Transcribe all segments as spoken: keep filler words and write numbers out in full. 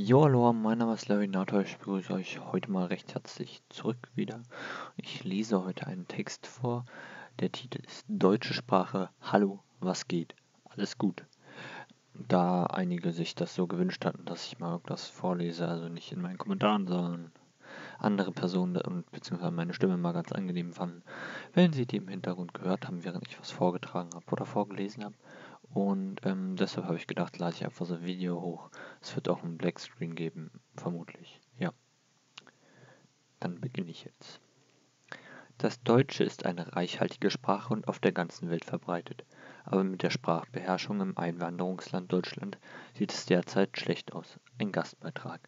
Jo, hallo, mein Name ist Larry Nato, ich begrüße euch heute mal recht herzlich zurück wieder. Ich lese heute einen Text vor, der Titel ist Deutsche Sprache, hallo, was geht, alles gut. Da einige sich das so gewünscht hatten, dass ich mal das vorlese, also nicht in meinen Kommentaren, sondern andere Personen und beziehungsweise meine Stimme mal ganz angenehm fanden, wenn sie die im Hintergrund gehört haben, während ich was vorgetragen habe oder vorgelesen habe. Und ähm, deshalb habe ich gedacht, lade ich einfach so ein Video hoch. Es wird auch einen Black Screen geben, vermutlich. Ja. Dann beginne ich jetzt. Das Deutsche ist eine reichhaltige Sprache und auf der ganzen Welt verbreitet. Aber mit der Sprachbeherrschung im Einwanderungsland Deutschland sieht es derzeit schlecht aus. Ein Gastbeitrag.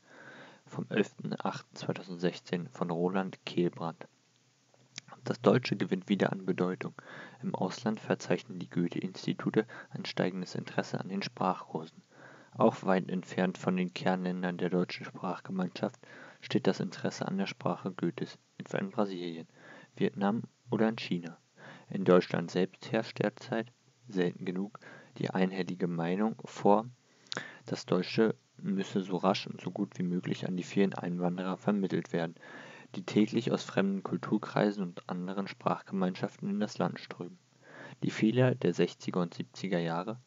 Vom elften achten zweitausendsechzehn von Roland Kaehlbrandt. Das Deutsche gewinnt wieder an Bedeutung. Im Ausland verzeichnen die Goethe-Institute ein steigendes Interesse an den Sprachkursen. Auch weit entfernt von den Kernländern der deutschen Sprachgemeinschaft steht das Interesse an der Sprache Goethes, etwa in Brasilien, Vietnam oder in China. In Deutschland selbst herrscht derzeit, selten genug, die einhellige Meinung vor, das Deutsche müsse so rasch und so gut wie möglich an die vielen Einwanderer vermittelt werden, die täglich aus fremden Kulturkreisen und anderen Sprachgemeinschaften in das Land strömen. Die Fehler der sechziger und siebziger Jahre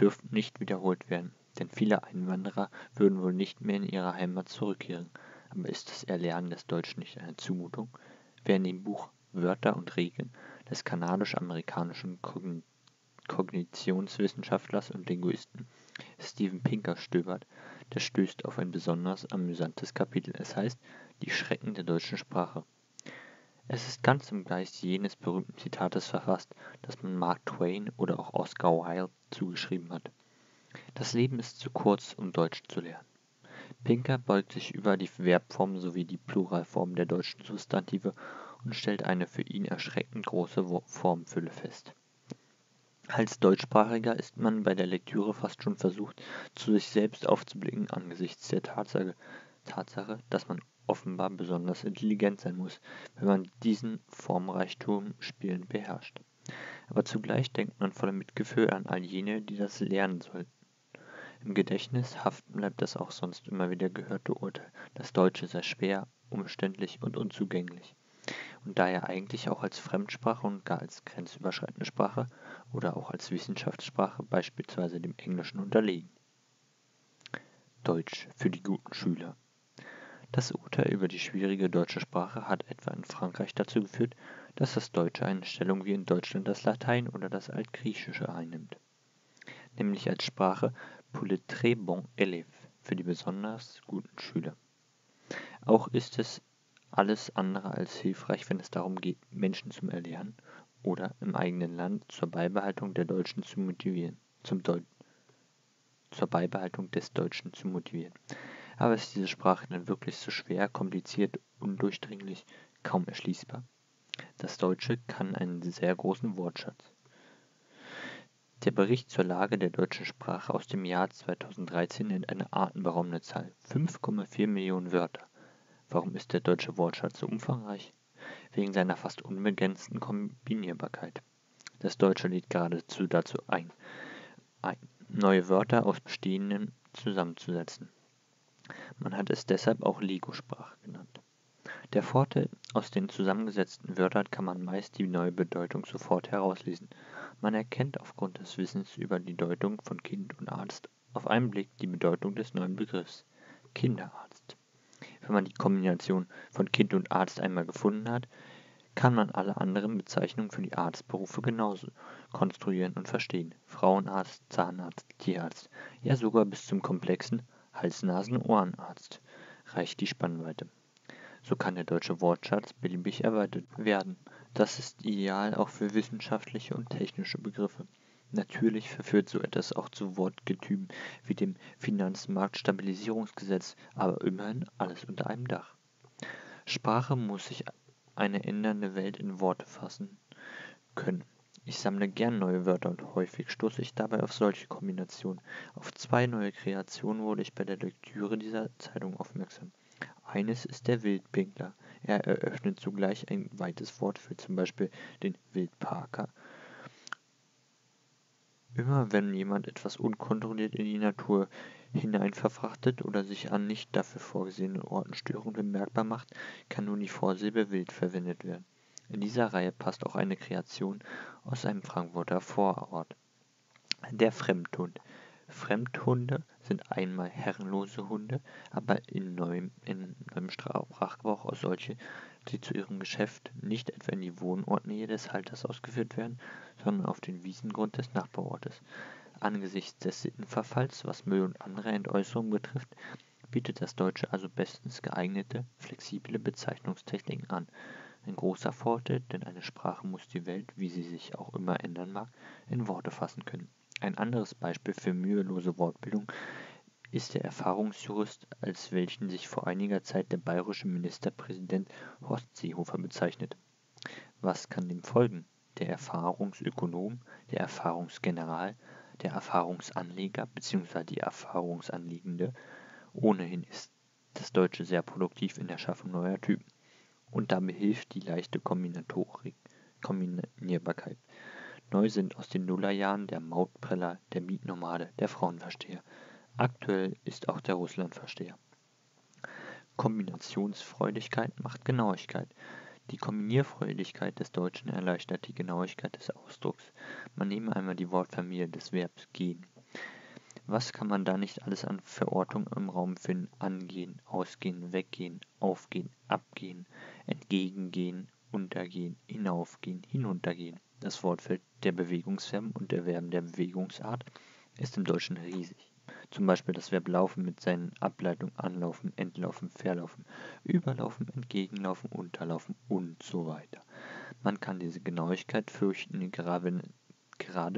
dürften nicht wiederholt werden, denn viele Einwanderer würden wohl nicht mehr in ihre Heimat zurückkehren. Aber ist das Erlernen des Deutschen nicht eine Zumutung? Wer in dem Buch Wörter und Regeln des kanadisch-amerikanischen Kogn- Kognitionswissenschaftlers und Linguisten Steven Pinker stöbert, der stößt auf ein besonders amüsantes Kapitel. Es heißt, die Schrecken der deutschen Sprache. Es ist ganz im Geist jenes berühmten Zitates verfasst, das man Mark Twain oder auch Oscar Wilde zugeschrieben hat. Das Leben ist zu kurz, um Deutsch zu lernen. Pinker beugt sich über die Verbform sowie die Pluralform der deutschen Substantive und stellt eine für ihn erschreckend große Formfülle fest. Als Deutschsprachiger ist man bei der Lektüre fast schon versucht, zu sich selbst aufzublicken angesichts der Tatsache, Tatsache, dass man offenbar besonders intelligent sein muss, wenn man diesen Formreichtum spielend beherrscht. Aber zugleich denkt man voller Mitgefühl an all jene, die das lernen sollten. Im Gedächtnis haften bleibt das auch sonst immer wieder gehörte Urteil, das Deutsche sei schwer, umständlich und unzugänglich. Und daher eigentlich auch als Fremdsprache und gar als grenzüberschreitende Sprache oder auch als Wissenschaftssprache beispielsweise dem Englischen unterlegen. Deutsch für die guten Schüler. Das Urteil über die schwierige deutsche Sprache hat etwa in Frankreich dazu geführt, dass das Deutsche eine Stellung wie in Deutschland das Latein oder das Altgriechische einnimmt, nämlich als Sprache pour les très bons élèves, für die besonders guten Schüler. Auch ist es alles andere als hilfreich, wenn es darum geht, Menschen zum Erlernen oder im eigenen Land zur Beibehaltung der Deutschen zu motivieren, zum Deu- zur Beibehaltung des Deutschen zu motivieren. Aber ist diese Sprache dann wirklich so schwer, kompliziert, undurchdringlich, kaum erschließbar? Das Deutsche kann einen sehr großen Wortschatz. Der Bericht zur Lage der deutschen Sprache aus dem Jahr zweitausenddreizehn nennt eine atemberaubende Zahl, fünf Komma vier Millionen Wörter. Warum ist der deutsche Wortschatz so umfangreich? Wegen seiner fast unbegrenzten Kombinierbarkeit. Das Deutsche lädt geradezu dazu ein, ein, neue Wörter aus bestehenden zusammenzusetzen. Man hat es deshalb auch Lego-Sprache genannt. Der Vorteil, aus den zusammengesetzten Wörtern kann man meist die neue Bedeutung sofort herauslesen. Man erkennt aufgrund des Wissens über die Deutung von Kind und Arzt auf einen Blick die Bedeutung des neuen Begriffs Kinderarzt. Wenn man die Kombination von Kind und Arzt einmal gefunden hat, kann man alle anderen Bezeichnungen für die Arztberufe genauso konstruieren und verstehen. Frauenarzt, Zahnarzt, Tierarzt, ja sogar bis zum komplexen Hals-Nasen-Ohrenarzt reicht die Spannweite. So kann der deutsche Wortschatz beliebig erweitert werden. Das ist ideal auch für wissenschaftliche und technische Begriffe. Natürlich verführt so etwas auch zu Wortgetümen wie dem Finanzmarktstabilisierungsgesetz, aber immerhin alles unter einem Dach. Sprache muss sich eine ändernde Welt in Worte fassen können. Ich sammle gern neue Wörter und häufig stoße ich dabei auf solche Kombinationen. Auf zwei neue Kreationen wurde ich bei der Lektüre dieser Zeitung aufmerksam. Eines ist der Wildpinkler. Er eröffnet zugleich ein weites Wort für zum Beispiel den Wildparker. Immer wenn jemand etwas unkontrolliert in die Natur hinein verfrachtet oder sich an nicht dafür vorgesehenen Orten Störungen bemerkbar macht, kann nun die Vorsilbe wild verwendet werden. In dieser Reihe passt auch eine Kreation aus einem Frankfurter Vorort. Der Fremdhund. Fremdhunde sind einmal herrenlose Hunde, aber in neuem, in neuem Sprachgebrauch auch solche, die zu ihrem Geschäft nicht etwa in die Wohnortnähe des Halters ausgeführt werden, sondern auf den Wiesengrund des Nachbarortes. Angesichts des Sittenverfalls, was Müll und andere Entäußerungen betrifft, bietet das Deutsche also bestens geeignete, flexible Bezeichnungstechniken an. Ein großer Vorteil, denn eine Sprache muss die Welt, wie sie sich auch immer ändern mag, in Worte fassen können. Ein anderes Beispiel für mühelose Wortbildung ist der Erfahrungsjurist, als welchen sich vor einiger Zeit der bayerische Ministerpräsident Horst Seehofer bezeichnet. Was kann dem folgen? Der Erfahrungsökonom, der Erfahrungsgeneral, der Erfahrungsanleger bzw. die Erfahrungsanliegende. Ohnehin ist das Deutsche sehr produktiv in der Schaffung neuer Typen und dabei hilft die leichte Kombinatorik, Kombinierbarkeit. Neu sind aus den Nullerjahren der Mautpreller, der Mietnomade, der Frauenversteher. Aktuell ist auch der Russlandversteher. Kombinationsfreudigkeit macht Genauigkeit. Die Kombinierfreudigkeit des Deutschen erleichtert die Genauigkeit des Ausdrucks. Man nehme einmal die Wortfamilie des Verbs gehen. Was kann man da nicht alles an Verortung im Raum finden? Angehen, ausgehen, weggehen, aufgehen, abgehen, entgegengehen, untergehen, hinaufgehen, hinuntergehen. Das Wortfeld der Bewegungsverben und der Verben der Bewegungsart ist im Deutschen riesig. Zum Beispiel das Verb laufen mit seinen Ableitungen anlaufen, entlaufen, verlaufen, überlaufen, entgegenlaufen, unterlaufen und so weiter. Man kann diese Genauigkeit fürchten, gerade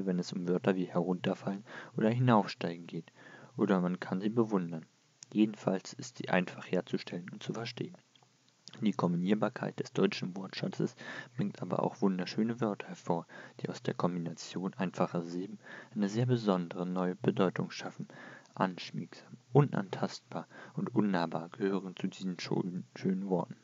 wenn es um Wörter wie herunterfallen oder hinaufsteigen geht. Oder man kann sie bewundern. Jedenfalls ist sie einfach herzustellen und zu verstehen. Die Kombinierbarkeit des deutschen Wortschatzes bringt aber auch wunderschöne Wörter hervor, die aus der Kombination einfacher Silben eine sehr besondere neue Bedeutung schaffen. Anschmiegsam, unantastbar und unnahbar gehören zu diesen schönen, schönen Worten.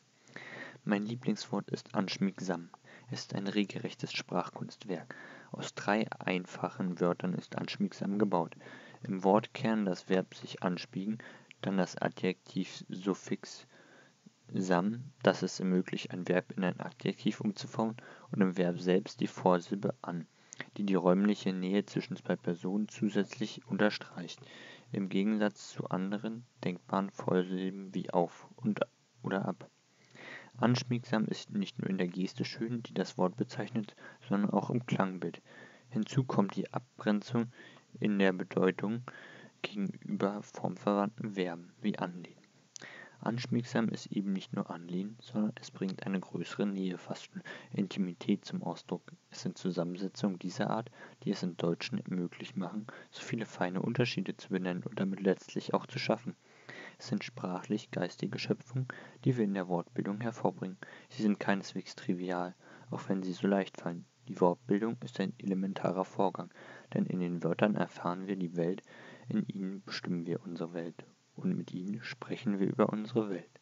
Mein Lieblingswort ist anschmiegsam. Es ist ein regelrechtes Sprachkunstwerk. Aus drei einfachen Wörtern ist anschmiegsam gebaut. Im Wortkern das Verb sich anschmiegen, dann das Adjektiv Suffix sam, das es ermöglicht, ein Verb in ein Adjektiv umzuformen, und im Verb selbst die Vorsilbe an, die die räumliche Nähe zwischen zwei Personen zusätzlich unterstreicht, im Gegensatz zu anderen denkbaren Vorsilben wie auf und oder ab. Anschmiegsam ist nicht nur in der Geste schön, die das Wort bezeichnet, sondern auch im Klangbild. Hinzu kommt die Abgrenzung in der Bedeutung gegenüber formverwandten Verben wie anlehnen. Anschmiegsam ist eben nicht nur Anlehnen, sondern es bringt eine größere Nähe, fast Intimität zum Ausdruck. Es sind Zusammensetzungen dieser Art, die es im Deutschen möglich machen, so viele feine Unterschiede zu benennen und damit letztlich auch zu schaffen. Es sind sprachlich geistige Schöpfungen, die wir in der Wortbildung hervorbringen. Sie sind keineswegs trivial, auch wenn sie so leicht fallen. Die Wortbildung ist ein elementarer Vorgang, denn in den Wörtern erfahren wir die Welt, in ihnen bestimmen wir unsere Welt. Und mit ihnen sprechen wir über unsere Welt.